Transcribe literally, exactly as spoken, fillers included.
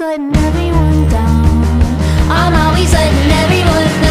always letting everyone down. I'm always letting everyone down.